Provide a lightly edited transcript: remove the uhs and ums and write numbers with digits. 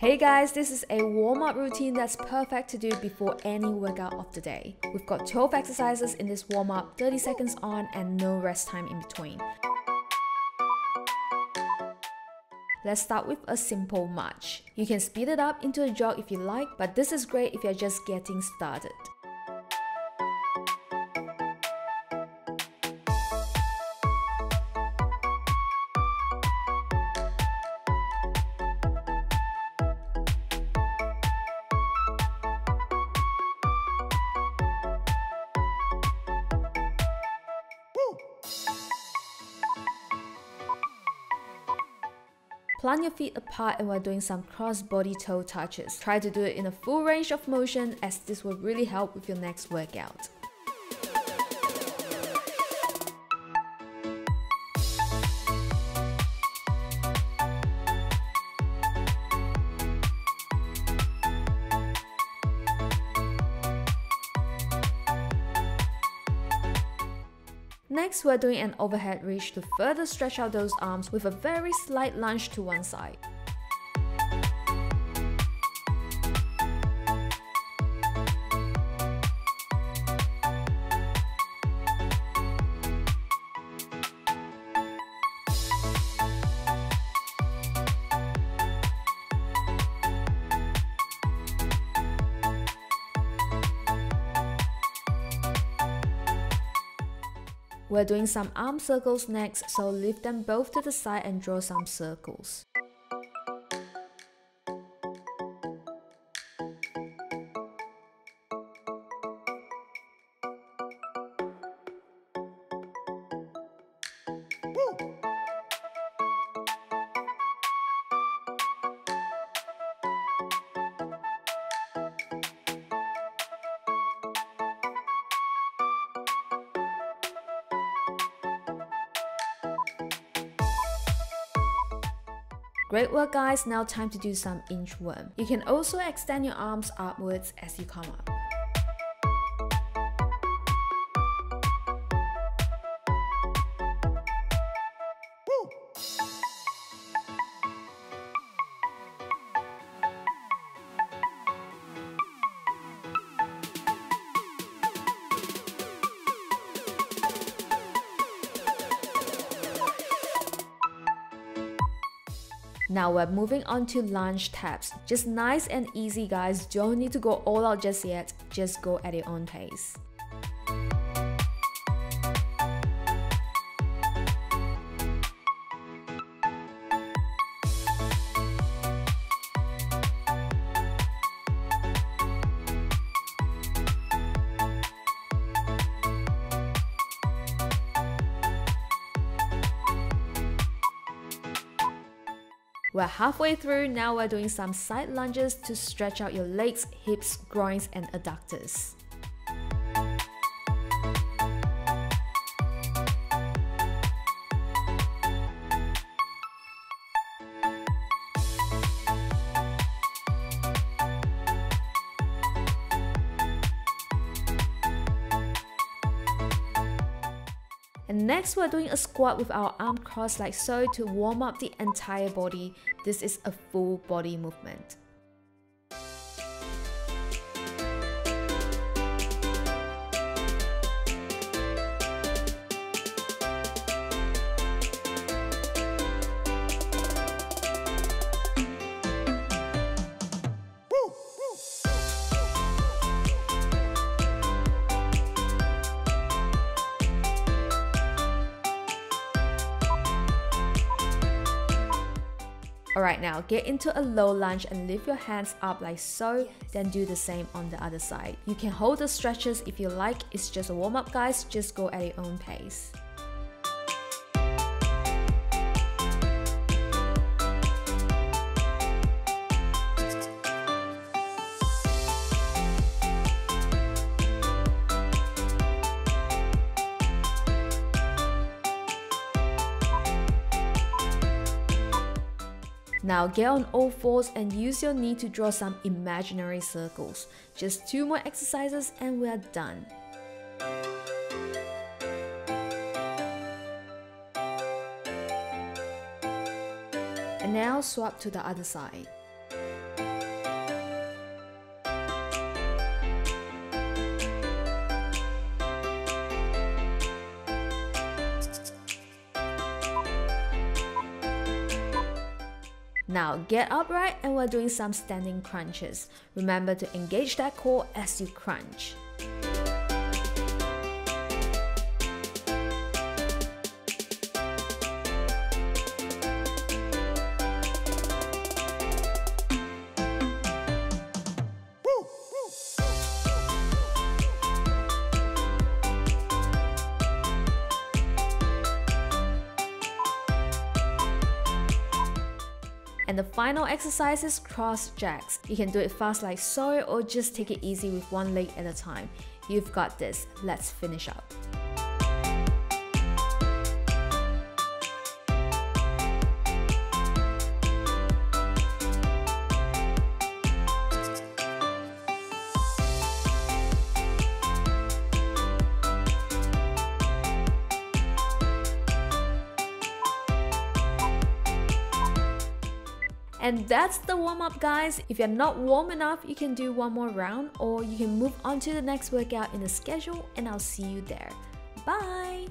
Hey guys, this is a warm-up routine that's perfect to do before any workout of the day. We've got 12 exercises in this warm-up, 30 seconds on and no rest time in between. Let's start with a simple march. You can speed it up into a jog if you like, but this is great if you're just getting started. Plant your feet apart and we're doing some cross-body toe touches. Try to do it in a full range of motion as this will really help with your next workout. Next, we're doing an overhead reach to further stretch out those arms with a very slight lunge to one side. We're doing some arm circles next, so lift them both to the side and draw some circles. Great work guys, now time to do some inchworm. You can also extend your arms upwards as you come up. Now we're moving on to lunge taps. Just nice and easy guys, don't need to go all out just yet, just go at your own pace. We're halfway through, now we're doing some side lunges to stretch out your legs, hips, groins and adductors. And next we're doing a squat with our arm crossed like so to warm up the entire body. This is a full body movement. Alright, now get into a low lunge and lift your hands up like so, then do the same on the other side. You can hold the stretches if you like, it's just a warm up guys, just go at your own pace. Now get on all fours and use your knee to draw some imaginary circles. Just two more exercises and we are done. And now swap to the other side. Now get upright and we're doing some standing crunches. Remember to engage that core as you crunch. And the final exercise is cross jacks. You can do it fast like so, or just take it easy with one leg at a time. You've got this. Let's finish up. And that's the warm-up, guys. If you're not warm enough, you can do one more round, or you can move on to the next workout in the schedule, and I'll see you there. Bye!